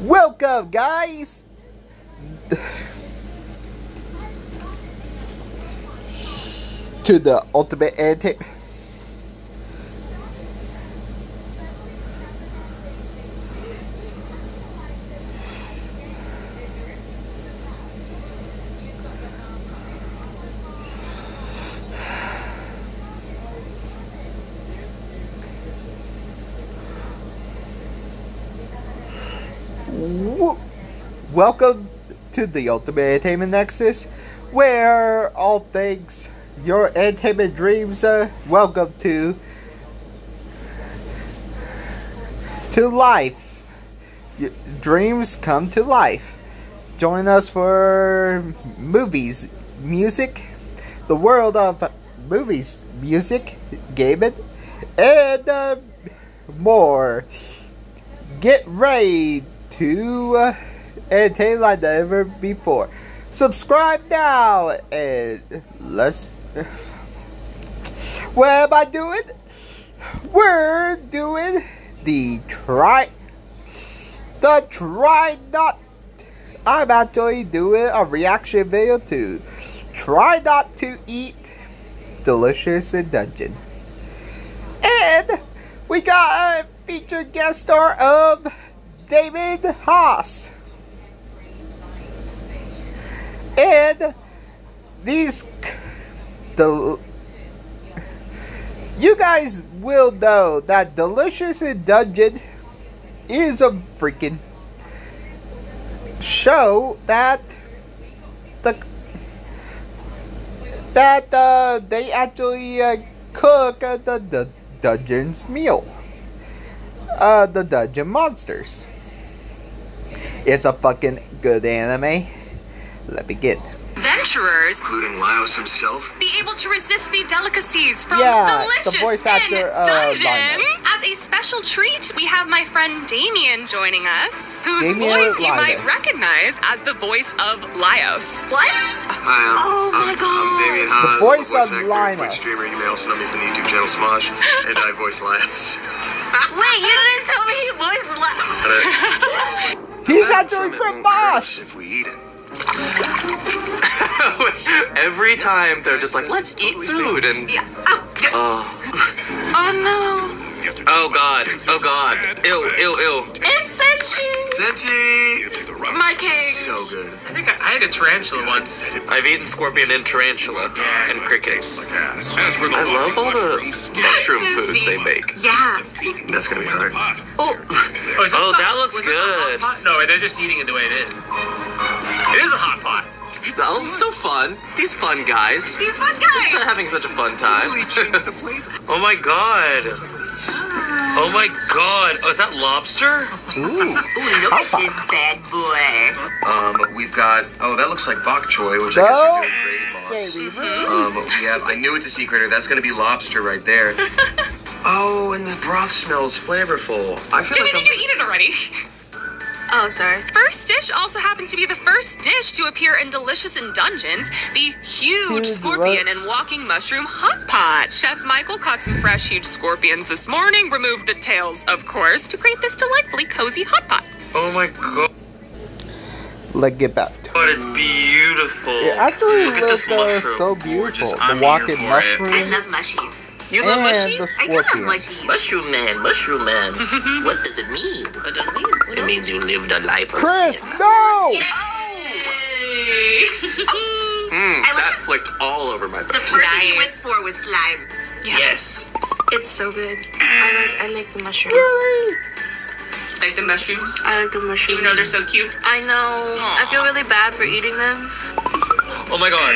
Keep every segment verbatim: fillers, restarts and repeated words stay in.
Welcome, guys. To the ultimate anti- Welcome to the Ultimate Entertainment Nexus, where all things your entertainment dreams are welcome to to life. Your dreams come to life. Join us for movies, music, the world of movies, music, gaming, and uh, more. Get ready to uh, entertain like never before. Subscribe now and let's. What am I doing? We're doing the try. The try not. I'm actually doing a reaction video to try not to eat Delicious in Dungeon. And we got a featured guest star of Damien Haas. And these, the, you guys will know that Delicious in Dungeon is a freaking show that the that uh, they actually uh, cook uh, the, the dungeon's meal, uh, the dungeon monsters. It's a fucking good anime. Let me get adventurers, including Lios himself, be able to resist the delicacies from yeah, Delicious the voice actor, in uh, Dungeon. Linus. As a special treat, we have my friend Damien joining us, whose Damien voice Linus. You might recognize as the voice of Lios. What? Hi, I'm, oh my I'm, god! I'm Damien Haas, the voice, voice of actor, Linus. Twitch streamer. You may also know me from the YouTube channel Smosh, and I voice Lios. Wait, you didn't tell me he voiced Lios. He's actually from Bosch. If we eat it. Every time they're just like, let's eat food and yeah. Oh, yeah. Uh, oh no. Oh god, oh god. Ew, ew, ew. It's Senshi! Senshi! My cake. So good. I think I, I had a tarantula once. I've eaten scorpion and tarantula and crickets. I love all the mushroom foods they make. Yeah. That's gonna be hard. Oh, oh, oh that looks good. No, they're just eating it the way it is. It is a hot pot. That looks so fun. These fun guys. These fun guys. They're having such a fun time. Oh my god. Oh my god! Oh, is that lobster? Ooh! Ooh, look at this bad boy. Um, we've got. Oh, that looks like bok choy, which I guess you're doing great, boss. Um, we have. I knew it's a secret. That's gonna be lobster right there. Oh, and the broth smells flavorful. I feel Jimmy, like did you eat it already? Oh, sorry. First dish also happens to be the first dish to appear in Delicious in Dungeons, the huge scorpion and walking mushroom hot pot. Chef Michael caught some fresh huge scorpions this morning, removed the tails, of course, to create this delightfully cozy hot pot. Oh my god. Let's get back to it. But it's beautiful. It actually looks look, uh, so beautiful. The walking mushrooms. I love mushies. You love mushies? I do love mushies. Mushroom man, mushroom man. What does it mean? What does it mean? It means you lived a life of Chris, sin. No! Yeah. Oh. mm, that it. Flicked all over my face. The first thing you went for was slime. Yeah. Yes. It's so good. I like I like the mushrooms. Really? Like the mushrooms? I like the mushrooms. Even though they're so cute? I know. Aww. I feel really bad for eating them. Oh my god.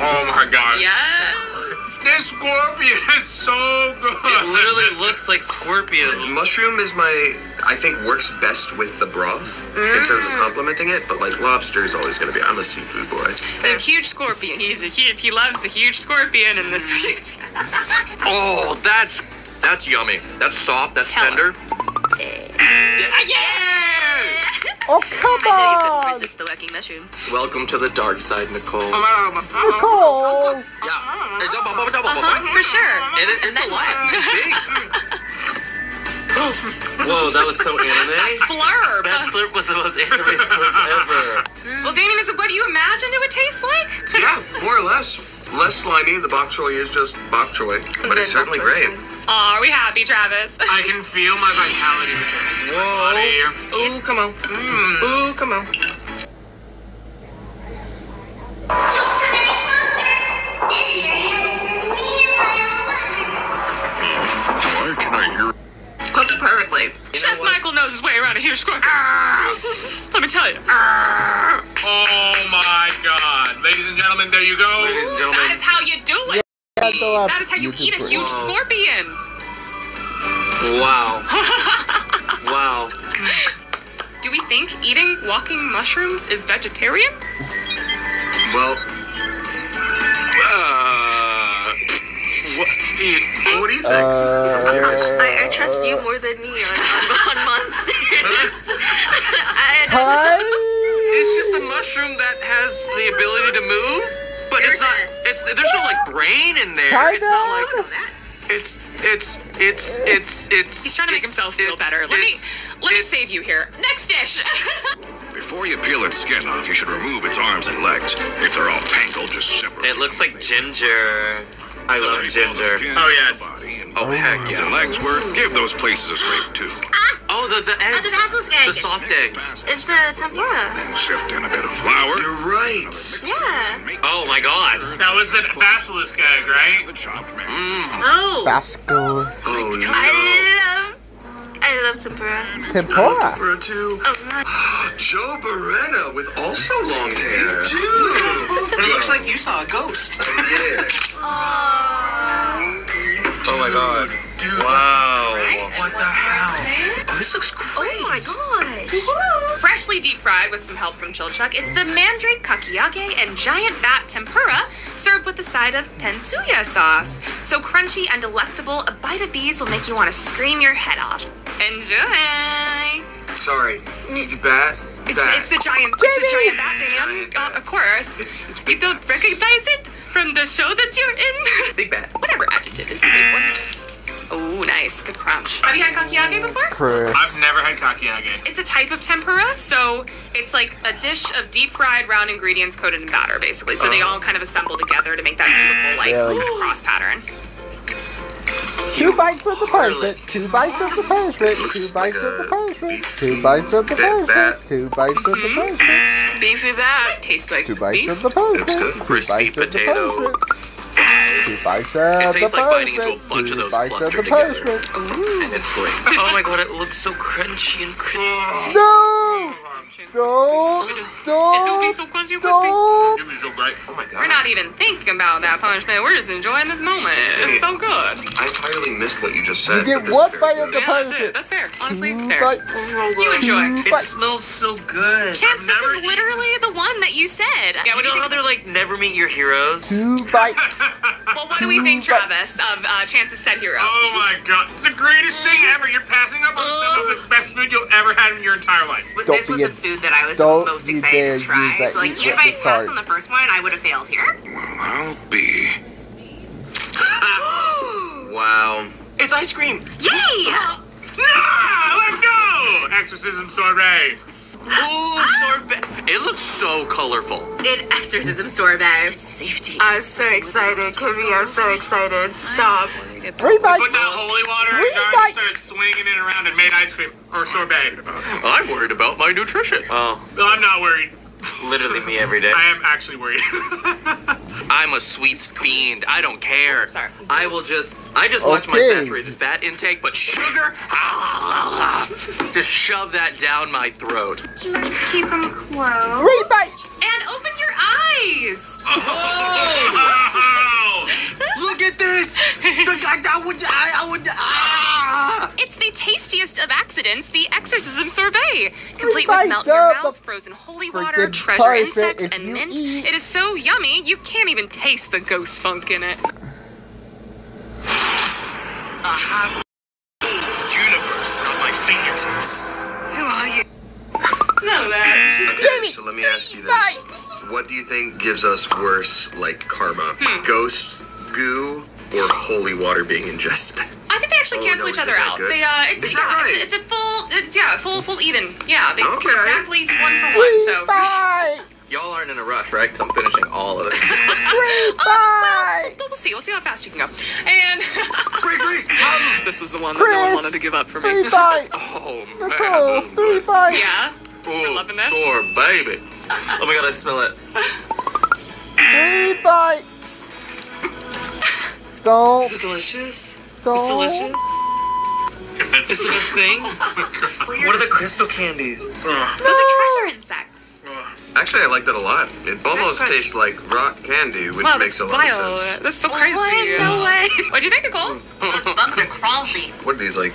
Oh my god. Yeah. This scorpion is so good. It literally looks like scorpion. The mushroom is my, I think, works best with the broth mm. in terms of complementing it. But like lobster is always going to be. I'm a seafood boy. The yeah. huge scorpion. He's a huge. He loves the huge scorpion in this. Oh, that's that's yummy. That's soft. That's Tell tender. Him. Yeah. Yeah. Oh, come on! I know you couldn't resist the whacking mushroom. Welcome to the dark side, Nicole. Nicole! Yeah. It's double, double, double, double. For sure. And it, it's a lot. It's big. Whoa, that was so anime. That slurp. That slurp was the most anime slurp ever. Well, Damien, is it what you imagined it would taste like? Yeah, more or less. Less slimy. The bok choy is just bok choy, but it's certainly great. Aw, are we happy, Travis? I can feel my vitality returning. Whoa. Ooh, come on. Mm. Ooh, come on. Why can I hear? Cooked perfectly. You know Chef what? Michael knows his way around a huge squirrel. Let me tell you. Arr. Oh my God. Ladies and gentlemen, there you go. Ladies and gentlemen. That is how you do it. That is how you eat a huge scorpion. Wow. Wow. Do we think eating walking mushrooms is vegetarian? Well. Uh, what, what do you think? Uh, I, I trust you more than me on, on monsters. I, it's just a mushroom that has the ability to move. But it's not, it's, there's no, like, brain in there. It's not like that. It's, it's, it's, it's, it's. He's trying to make himself feel better. Let me, let me save you here. Next dish. Before you peel its skin off, you should remove its arms and legs. If they're all tangled, just separate. It looks like ginger. I love ginger. Oh, yes. Oh, heck yeah. The legs were, give those places a scrape, too. Oh, the, the eggs. Oh, the basilisk egg. The soft eggs. It's the tempura. Then shift in a bit of flour. You're right. Yeah. Oh, my God. That was the basilisk egg, right? Mm. Oh. Basco. Oh, no. I love, I love tempura. Tempura? I love tempura, too. Oh, my. Joe Beretta with also long hair. Dude. It looks like you saw a ghost. I did. Oh, my God. Dude. Wow. Right? What the hell? This looks great. Oh my gosh. Whoa. Freshly deep fried with some help from Chilchuck, it's the mandrake, kakiage, and giant bat tempura served with a side of pensuya sauce. So crunchy and delectable, a bite of these will make you want to scream your head off. Enjoy. Sorry, the bat. It's, it's a giant, it's a giant bat, Dan. Uh, of course. It's, it's you don't recognize it from the show that you're in? Big bat. Whatever adjective is the big one. Oh, nice. Good crunch. Have you had kakiage before? Chris. I've never had kakiage. It's a type of tempura, so it's like a dish of deep-fried round ingredients coated in batter, basically. So oh. They all kind of assemble together to make that beautiful, like, yeah. Kind of cross pattern. Two bites of the parchment. Two bites of the parchment. Two bites of the parchment. Two bites of the parchment. Two bites of the parchment. Beefy bat. Tastes like beef. Two bites of the parchment. It's good. Crispy potato. Two bites of it tastes the like biting into a bunch two of those clustered together. Ooh. And it's great. Oh my God, it looks so crunchy and crispy. No! Don't! Don't! It be so crunchy and crispy. Oh my God. We're not even thinking about that punishment. We're just enjoying this moment. It's so good. I entirely missed what you just said. You get one bite of the punishment. That's fair. Honestly, fair. You enjoy. It smells so good. Chance, this is literally the one that you said. Yeah, you know how they're like, never meet your heroes? Two bites. Well, what do we think, Travis, of uh, Chance's said hero? Oh my God. It's the greatest thing ever. You're passing up on some of the best food you'll ever had in your entire life. Don't this was the food that I was most excited to try. So, like, even if I passed on the first one, I would have failed here. Well, I'll be. Wow. It's ice cream. Yay! No! Let's go! Exorcism sorbet. Ooh, sorbet. It looks so colorful. An exorcism sorbet. Safety. I'm so excited, Kimmy. I'm so excited. Stop. Three bites. Put that holy water in jar and started swinging it around and made ice cream or sorbet. I'm worried about my nutrition. Oh. I'm not worried. Literally me every day. I am actually worried. I'm a sweets fiend. I don't care. Sorry. I will just, I just okay. watch my saturated fat intake, but sugar, ah, la, la, just shove that down my throat. Just keep them closed. Three bites. And open your eyes. Oh. Oh. Look at this. The, I, I would, I, I would, ah. It's the tastiest of accidents, the exorcism sorbet. Complete Three with melt in your mouth, frozen holy water, treasure insects, and mint. Eat. It is so yummy, you can't even taste the ghost funk in it. I have the universe on my fingertips. Who are you? No, so let me ask you this. What do you think gives us worse, like, karma? Hmm. Ghost goo or holy water being ingested? I think they actually oh, cancel no, each other out. Good? They, uh, it's, is yeah, that right? it's, a, it's a full, it's, yeah, full, full even. Yeah, they okay. exactly one for one, so. Y'all aren't in a rush, right? Because I'm finishing all of it. Break, bye! Uh, well, we'll see. We'll see how fast you can go. And... break, break! Um, this was the one that Chris, no one wanted to give up for me. Three bites! Oh, man. Nicole, three bites! Yeah? You're loving this? Poor baby. Oh my god, I smell it. Three bites! Don't... Is it delicious? Don't... It's delicious? It's the best thing? Oh, what are the crystal candies? No. Those are treasure insects. Actually, I like that a lot. It almost tastes like rock candy, which wow, makes a lot vile. of sense. That's so crazy. What? No way. What do you think, Nicole? Those bugs are crunchy. What are these, like,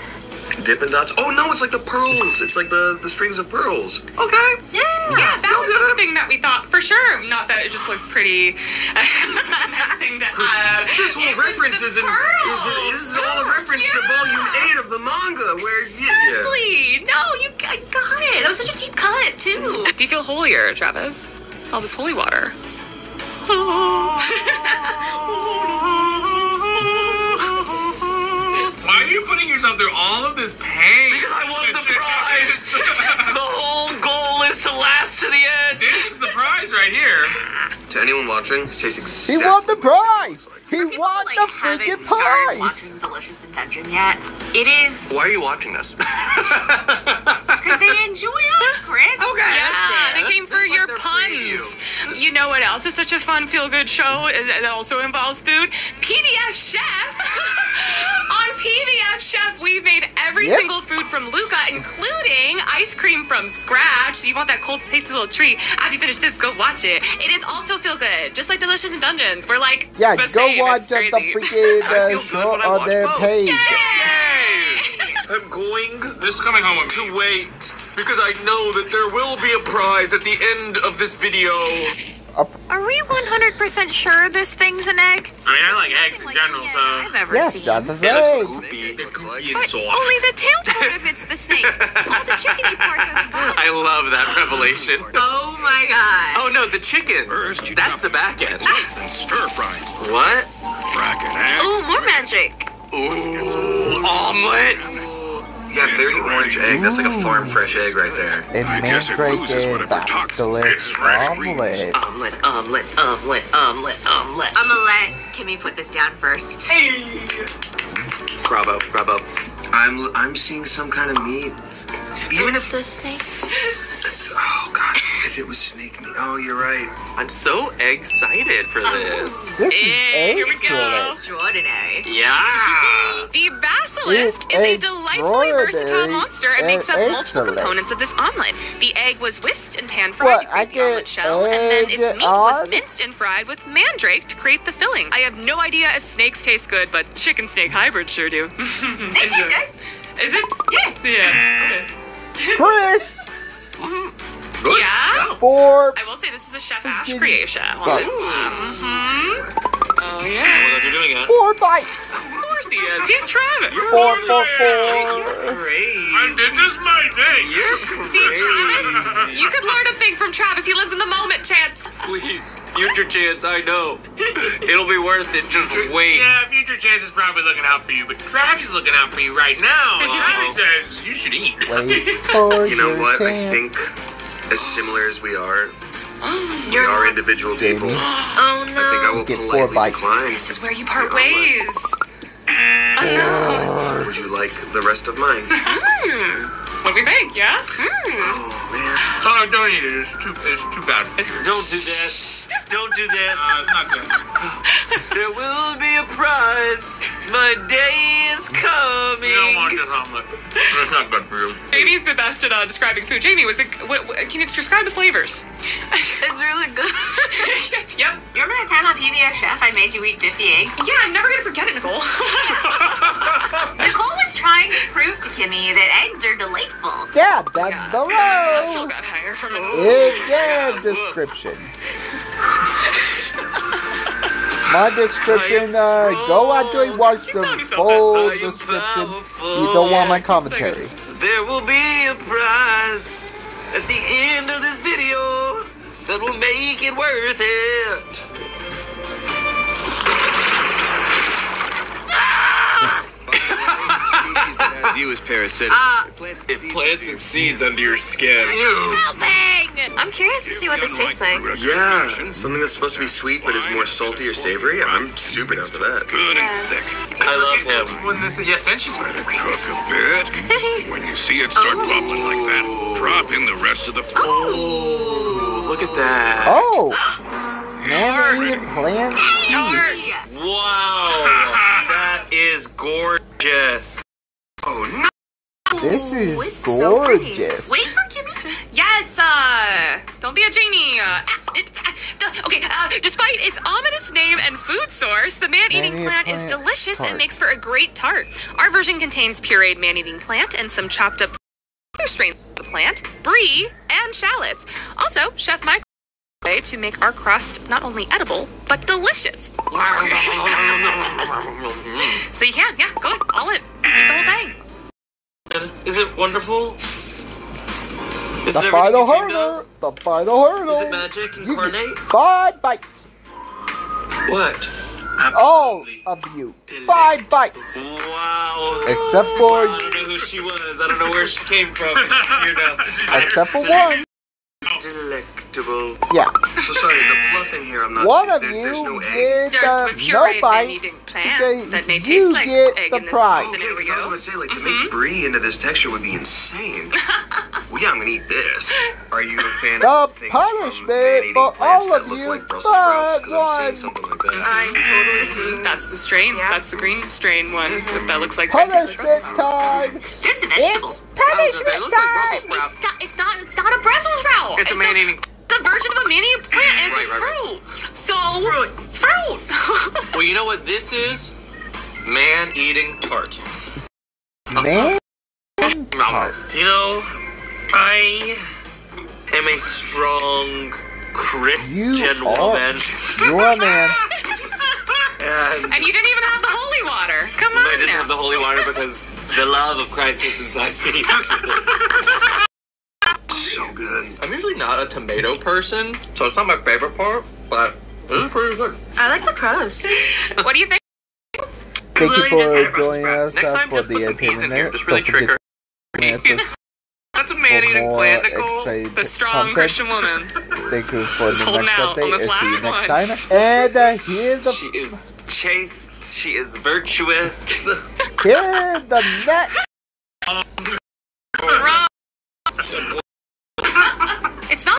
Dippin' Dots? Oh, no, it's like the pearls. It's like the, the strings of pearls. Okay. Yeah. Yeah, that was the thing that we thought for sure. Not that it just looked pretty. Nice thing to have. This whole reference is in, is in, is all a reference yeah. to volume eight of the manga. Where exactly. Yeah. No, you I got it. That was such a deep cut, too. Do you feel holier, Travis? All this holy water. Why are you putting yourself through all of this pain? Because I want the prize! The whole goal is to last to the end! This is the prize right here! To anyone watching, this tastes exactly... He won the prize! He people, won like, the freaking prize! I haven't started watching Delicious in Dungeon yet. It is... Why are you watching us? Because they enjoy us, Chris! Okay, yeah, that's fair. They came that's, for that's your puns! Preview. You know what else is such a fun, feel-good show that also involves food? P B S Chef! On P B S Chef, we've made every yep. single food from Luca, including ice cream from scratch. So you want that cold, tasty little treat. After you finish this, go watch it. It is also feel-good, just like Delicious in Dungeons. We're like, yeah, the same. Go watch at the freaking uh, show on their both. page. Yay! Yay! I'm going this coming home to wait, because I know that there will be a prize at the end of this video. Are we one hundred percent sure this thing's an egg? I mean, I like eggs in like general, so... I've ever yes, seen. That is an egg. But only the tail part of it's the snake. All the chickeny parts are the bottom. I love that revelation. Oh my god. Oh no, the chicken. First, that's the back end. Stir fry. What? Crack an egg. Ooh, more magic. Ooh, omelet. Yeah, very orange egg. That's like a farm fresh egg right there. It I guess it loses one of her toxins. It's fresh omelet. Omelet, omelet, omelet, omelet, omelet. Omelet. Can we put this down first? Hey. Bravo, bravo. I'm I'm seeing some kind of meat. Even it's if the snake. Oh god! If it was snake meat. Oh, you're right. I'm so excited for this. This is egg, here we go. Extraordinary. Yeah. The basilisk is a delightfully versatile monster and makes up multiple components of this omelet. The egg was whisked and pan fried to create the omelet shell, and then its meat was minced and fried with mandrake to create the filling. I have no idea if snakes taste good, but chicken snake hybrids sure do. Snake tastes good. Is it? Yeah. Yeah. Okay. Chris! Mm-hmm. Good. Yeah? Four. I will say this is a Chef Ash creation. Mm-hmm. Oh, yeah. Well, you're doing it. Four bites. Of course he is. He's Travis. You're four, four, four. You're great. I did this my day. You're great. See, Travis, you could learn a thing from Travis. He lives in the moment, Chance. Please. Future Chance, I know. It'll be worth it. Just wait. Yeah, Future Chance is probably looking out for you, but Travis is looking out for you right now. And he says, you should eat. You know what? Chance. I think as similar as we are, we You're are individual people. Oh, no. I think I will get politely decline. This is where you part ways. Oh, no. Would you like the rest of mine? Mm. What do we make, yeah? Mm. Oh, man. Oh, don't eat it. It's too, it's too bad. It's don't do this. Don't do this. Uh, not good. There will be a prize. My day is coming. You don't want this omelet. It's not good for you. Jamie's the best at uh, describing food. Jamie, was it, what, what, can you describe the flavors? It's really good. Yep. You remember that time on P B S Chef I made you eat fifty eggs? Yeah, I'm never going to forget it, Nicole. Nicole was trying to prove to Kimmy that eggs are delightful. Yeah, down yeah. below. That still got higher from an egg. Yeah, description. My description, uh, go out there and watch the full description. You don't want my commentary. There will be a prize at the end of this video. that will make it worth it. You is parasitic. Uh, it plants, it plants and seeds under your skin. Ew. Helping! I'm curious to see what this tastes like. Yeah, something that's supposed to be sweet but is more salty or savory. I'm super down for that. Good and thick. I love him. When this, yeah, Senshi's let it cook a bit. When you see it start oh. popping like that, drop in the rest of the. F oh, look at that! Oh, never even planned. Wow, that is gorgeous. Oh no! This is it's gorgeous. So wait for Kimmy. Yes, uh, don't be a genie. Uh, it, uh, okay, uh, despite its ominous name and food source, the man-eating plant, plant is delicious tart. and makes for a great tart. Our version contains pureed man-eating plant and some chopped up other strains of the plant, brie, and shallots. Also, Chef Michael way to make our crust not only edible but delicious. So you can, yeah, go ahead, all in, eat the whole thing. Is it wonderful? Is the it final hurdle. The final hurdle. Is it magic incarnate? Five bites. What? Absolutely all of you. Delicious. Five bites. Wow. Except for. Wow, I don't know who she was. I don't know where she came from. You know. Except for one. Delectable. Yeah. So sorry, the fluff in here, I'm not One of there, you no get uh, no bites, plant that may taste you like get egg the in prize. Okay, because I was going to say, like, mm-hmm. to make brie into this texture would be insane. Well, yeah, I'm going to eat this. Are you a fan the of things punishment from for all of you, like Brussels sprouts? Because I'm seeing something like that. I'm totally seeing that's the strain. Yeah. That's the green strain one mm-hmm. that looks like punishment like time. This is a vegetable. It's punishment time. Like it's, not, it's, not, it's not a Brussels sprout. It's, it's a man eating. The version of a mini plant is right, fruit. Right, right. So fruit. fruit. Well, you know what this is? Man eating tart. Man tart. You know, I am a strong Christian you woman. You're a man. And, and you didn't even have the holy water. Come on. I didn't now. have the holy water because the love of Christ is inside me. So good. I'm usually not a tomato person, so it's not my favorite part, but this is pretty good. I like the crust. What do you think? Thank really you for joining us. Next time, just put some peas in here. Just really trick her. That's a man-eating plant, Nicole. The strong Christian woman. Thank you for the next update. And see you next time. And uh, here's the... She is chaste. She is virtuous. Here's the next... It's not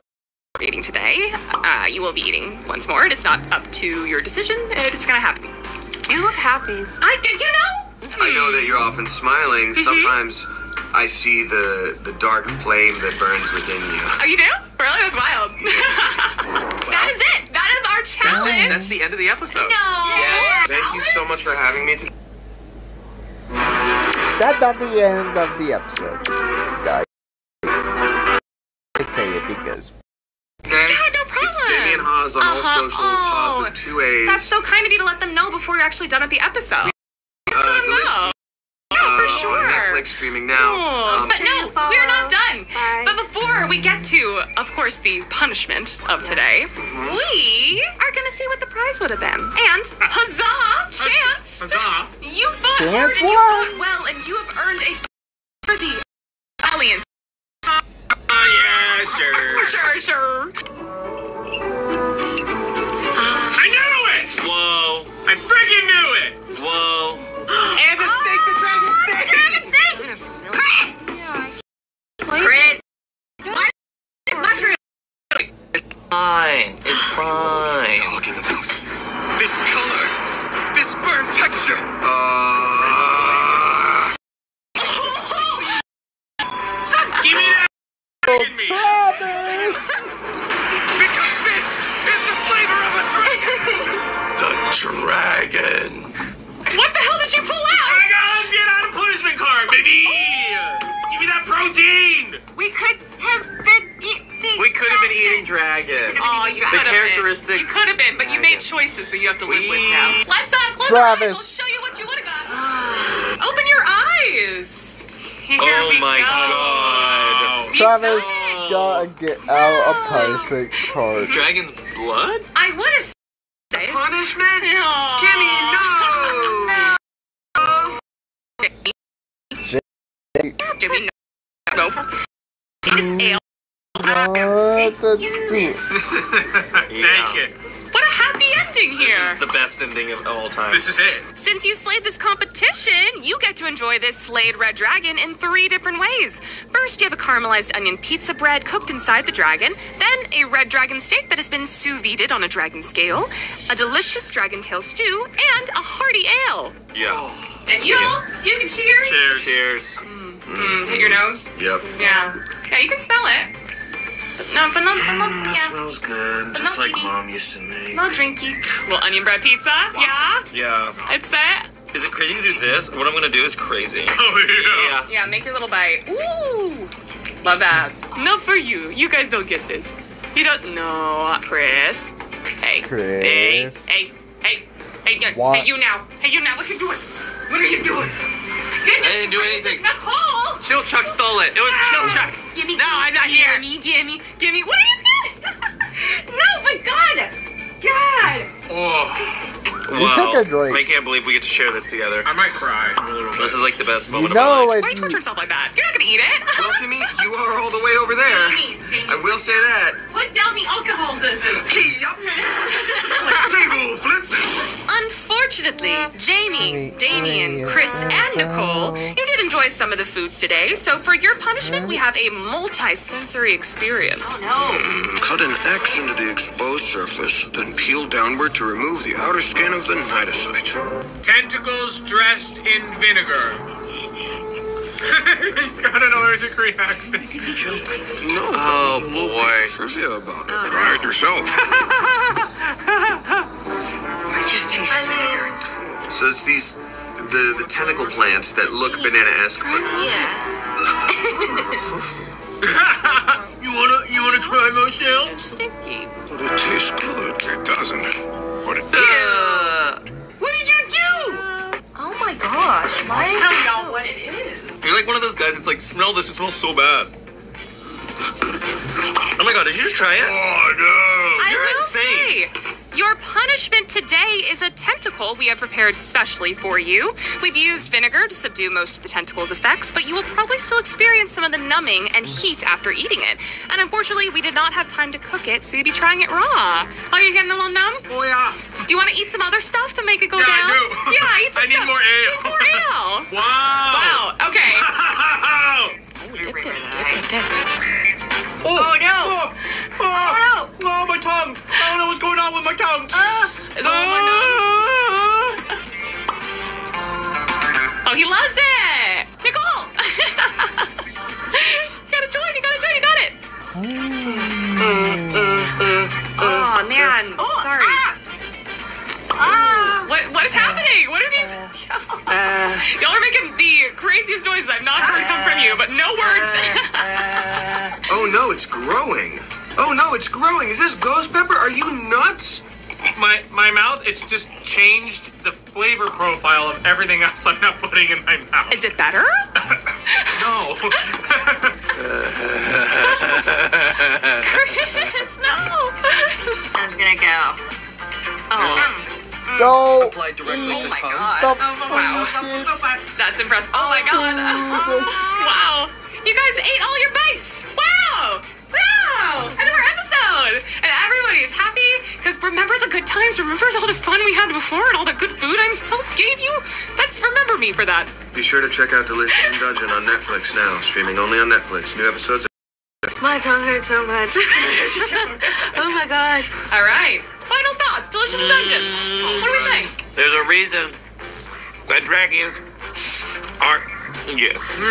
eating today. Uh, you will be eating once more. It is not up to your decision. It's gonna happen. You look happy. I do. You know. I know that you're often smiling. Mm-hmm. Sometimes I see the the dark flame that burns within you. Oh, you do? Really? That's wild. Yeah. Wow. That is it. That is our challenge. That's, that's the end of the episode. No. Yes. Yeah. Thank you so much for having me today. That's not the end of the episode, guys. Say it because. Okay. Yeah, no problem. It's Damien Haas on uh-huh. all socials. Oh, Haas with two A's. That's so kind of you to let them know before you're actually done with the episode. Uh, still know. Uh, no, for sure. On Netflix streaming now. Cool. Um, but no, we're not done. Bye. But before we get to, of course, the punishment of today, mm-hmm. we are gonna see what the prize would have been. And huzzah, Chance! Huzzah! You fought hard and you fought well, and you have earned a for the valiant. Sure, sure, sure. I knew it! Whoa. I freaking knew it! Whoa. And the snake, the dragon snake! Dragon snake! Chris! Chris! What? Mushroom! It's fine. It's fine. What are you talking about? This color! This firm texture! Uh... Give me that! Travis! Because this is the flavor of a dragon! The dragon! What the hell did you pull out? I gotta get out of punishment card, baby! Oh. Give me that protein! We could have been eating We could have been eating dragon. Oh, you could have been. You could have been, but you made choices that you have to live we... with now. Let's uh, close Travis. our eyes. I'll show you what you would have got. Open your eyes! Here oh we my go. god. Travis, gotta get out a perfect card. Dragon's blood? I would have said it. Punishment? No. Jimmy, no. Jimmy, no. It's ale. What the deuce? Take it. What a happy ending here! This is the best ending of all time. This is it. Since you slayed this competition, you get to enjoy this slayed red dragon in three different ways. First, you have a caramelized onion pizza bread cooked inside the dragon, then a red dragon steak that has been sous vide on a dragon scale, a delicious dragon tail stew, and a hearty ale. Yeah. And you, yeah. you can cheers. Cheers. Cheers. Mm. Mm. Hit your nose? Yep. Yeah. Yeah, you can smell it. No, but not, but not, mm, yeah. That smells good, but just like eating. Mom used to make. Not drinky. Well, onion bread pizza, wow. yeah? Yeah. It's that. Is it crazy to do this? What I'm gonna do is crazy. Oh, yeah. Yeah, yeah, make your little bite. Ooh! Love that. Not for you. You guys don't get this. You don't know, Chris. Hey. Chris. Hey. Hey. Hey. Hey, hey, what? hey, you now. Hey, you now. What you doing? What are you doing? Goodness, I didn't do anything. Nicole! Chilchuck stole it. It was Chilchuck. Gimme, no, I'm not here. Gimme, gimme, gimme. What are you doing? No, my God. God. Oh. Wow. I can't believe we get to share this together. I might cry. This is like the best moment you know, of my life. Why you torture yourself like that? You're not going to eat it. Well, Gimme, you are all the way over there. Jamie, Jamie. I will say that. Put down the alcohol scissors. Key up. Table flip. Unfortunately, Jamie, Damien, Chris, and Nicole, you did enjoy some of the foods today, so for your punishment, we have a multi-sensory experience. Oh, no. Mm, cut an X into the exposed surface, then peel downward to remove the outer skin of the cnidocyte. Tentacles dressed in vinegar. He's got an allergic reaction. No, oh, boy. Trivia about it. Try it yourself. It just tastes vinegar. So it's these, the, the tentacle plants that look banana-esque. Right? Yeah. you wanna, you wanna try most ale? Sticky. But it tastes good. It doesn't. What it does. What did you do? Oh my gosh. Why is it so... what it is? You're like one of those guys that's like, smell this, it smells so bad. Oh my God, did you just try it? Oh no. You're I will insane. Say, your punishment today is a tentacle we have prepared specially for you. We've used vinegar to subdue most of the tentacle's effects, but you will probably still experience some of the numbing and heat after eating it. And unfortunately, we did not have time to cook it, so you'd be trying it raw. Are you getting a little numb? Oh, yeah. Do you want to eat some other stuff to make it go yeah, down? I do. Yeah, eat some I stuff. I need more ale. Need more ale. Wow. Wow, okay. Wow. Oh, dip, dip, dip, dip. Oh, oh, no. Oh, oh, oh, no. Oh, my tongue. I don't know what's going on with my tongue. Uh, is it all more numb? Oh, he loves it! Nicole! You gotta join, you gotta join, you got it! Oh, oh man, oh, sorry. Ah. Ah. What, what is happening? What are these? Uh, Y'all are making the craziest noises I've not heard come from you, but no words. Oh no, it's growing. Oh no, it's growing. Is this ghost pepper? Are you nuts? My my mouth, it's just changed the flavor profile of everything else I'm not putting in my mouth. Is it better? No. Chris, no. I'm just gonna go. Oh. Go. Apply directly oh to my god. Oh, wow. That's impressive. Oh my god. Wow. You guys ate all your bites. Wow. Wow! Another episode! And everybody's happy because remember the good times, remember all the fun we had before and all the good food I helped gave you? That's remember me for that. Be sure to check out Delicious in Dungeon on Netflix now, streaming only on Netflix. New episodes. My tongue hurts so much. Oh my gosh. Alright. Final thoughts, Delicious in Dungeon. Mm, what do we think? There's a reason that dragons aren't yes.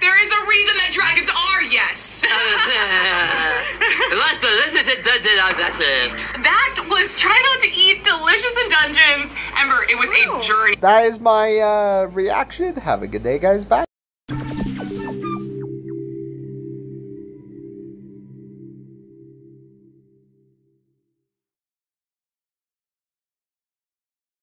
There is a reason that dragons are yes. That was try not to eat Delicious in Dungeons. Ember, it was a journey. That is my uh, reaction. Have a good day, guys. Bye.